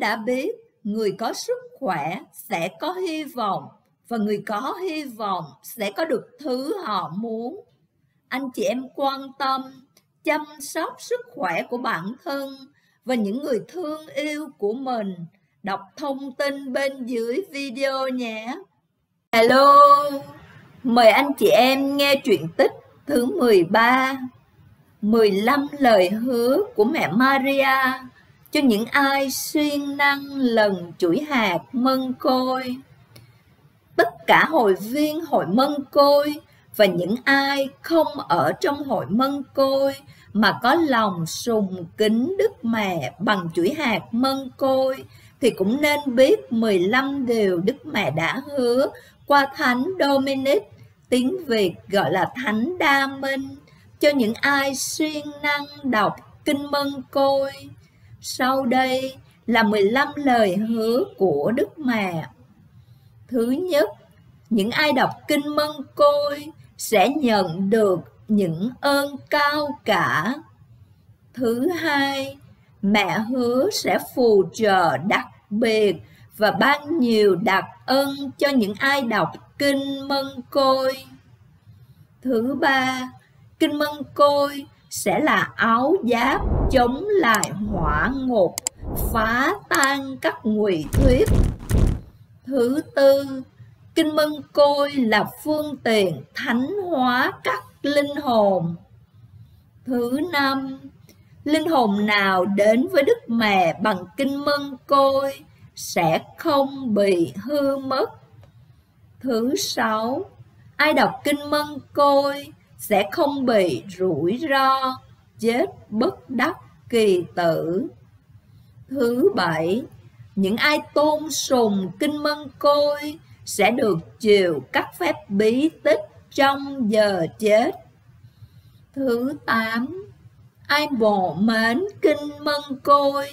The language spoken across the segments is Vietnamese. đã biết người có sức khỏe sẽ có hy vọng, và người có hy vọng sẽ có được thứ họ muốn. Anh chị em quan tâm, chăm sóc sức khỏe của bản thân và những người thương yêu của mình. Đọc thông tin bên dưới video nhé. Hello, mời anh chị em nghe truyện tích thứ 13, 15 lời hứa của mẹ Maria cho những ai siêng năng lần chuỗi hạt mân côi. Tất cả hội viên hội mân côi và những ai không ở trong hội mân côi mà có lòng sùng kính Đức Mẹ bằng chuỗi hạt mân côi thì cũng nên biết 15 điều Đức Mẹ đã hứa qua Thánh Dominic, tiếng Việt gọi là Thánh Đa Minh, cho những ai siêng năng đọc Kinh Mân Côi. Sau đây là 15 lời hứa của Đức Mẹ. Thứ nhất, những ai đọc Kinh Mân Côi sẽ nhận được những ơn cao cả. Thứ hai, mẹ hứa sẽ phù trợ đặc biệt và ban nhiều đặc ân cho những ai đọc Kinh Mân Côi. Thứ ba, Kinh Mân Côi sẽ là áo giáp chống lại hỏa ngục, phá tan các ngụy thuyết. Thứ tư, Kinh Mân Côi là phương tiện thánh hóa các linh hồn. Thứ năm, linh hồn nào đến với Đức Mẹ bằng Kinh Mân Côi sẽ không bị hư mất. Thứ sáu, ai đọc Kinh Mân Côi sẽ không bị rủi ro, chết bất đắc kỳ tử. Thứ bảy, những ai tôn sùng Kinh Mân Côi sẽ được chịu các phép bí tích trong giờ chết. Thứ tám, ai mộ mến Kinh Mân Côi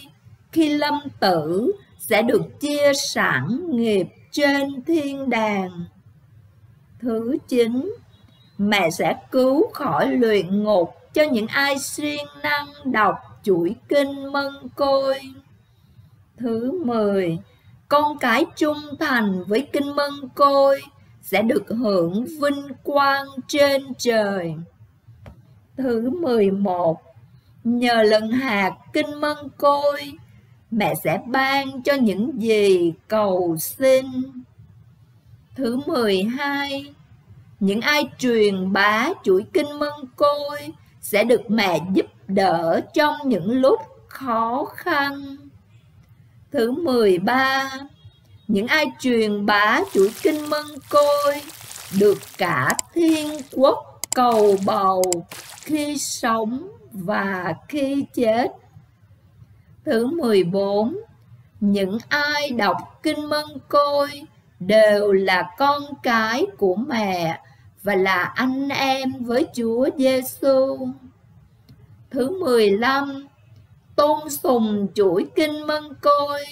khi lâm tử sẽ được chia sẵn nghiệp trên thiên đàng. Thứ chín, mẹ sẽ cứu khỏi luyện ngục cho những ai siêng năng đọc chuỗi Kinh Mân Côi. Thứ 10, con cái trung thành với Kinh Mân Côi sẽ được hưởng vinh quang trên trời. Thứ 11, nhờ lần hạt Kinh Mân Côi, mẹ sẽ ban cho những gì cầu xin. Thứ 12, những ai truyền bá chuỗi Kinh Mân Côi sẽ được mẹ giúp đỡ trong những lúc khó khăn. Thứ 13, những ai truyền bá chuỗi Kinh Mân Côi được cả thiên quốc cầu bầu khi sống và khi chết. Thứ 14, những ai đọc Kinh Mân Côi đều là con cái của mẹ và là anh em với Chúa Giêsu. Thứ 15, tôn sùng chuỗi Kinh Mân Côi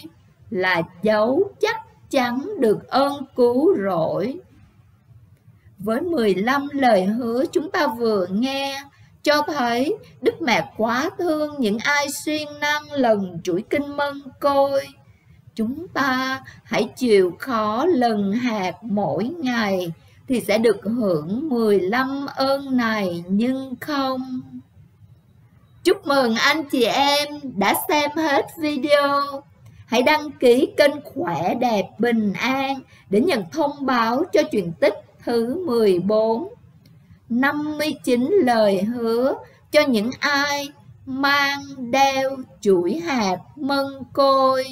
là dấu chắc chắn được ơn cứu rỗi. Với 15 lời hứa chúng ta vừa nghe cho thấy Đức Mẹ quá thương những ai siêng năng lần chuỗi Kinh Mân Côi. Chúng ta hãy chịu khó lần hạt mỗi ngày thì sẽ được hưởng 15 ơn này nhưng không. Chúc mừng anh chị em đã xem hết video. Hãy đăng ký kênh Khỏe Đẹp Bình An để nhận thông báo cho truyện tích thứ 14. 59 lời hứa cho những ai mang đeo chuỗi hạt mân côi.